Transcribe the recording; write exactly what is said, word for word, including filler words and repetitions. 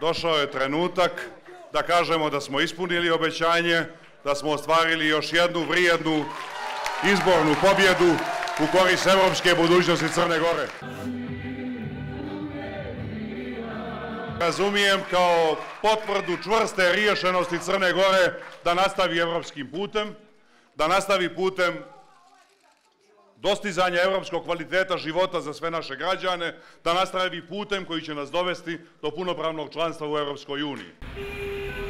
došao je trenutak da kažemo da smo ispunili obećanje, da smo ostvarili još jednu vrijednu izbornu pobjedu u korist evropske budućnosti Crne Gore. Razumijem kao potvrdu čvrste riješenosti Crne Gore da nastavi evropskim putem, da nastavi putem dostizanja evropskog kvaliteta života za sve naše građane, da nastavi putem koji će nas dovesti do punopravnog članstva u Evropskoj uniji.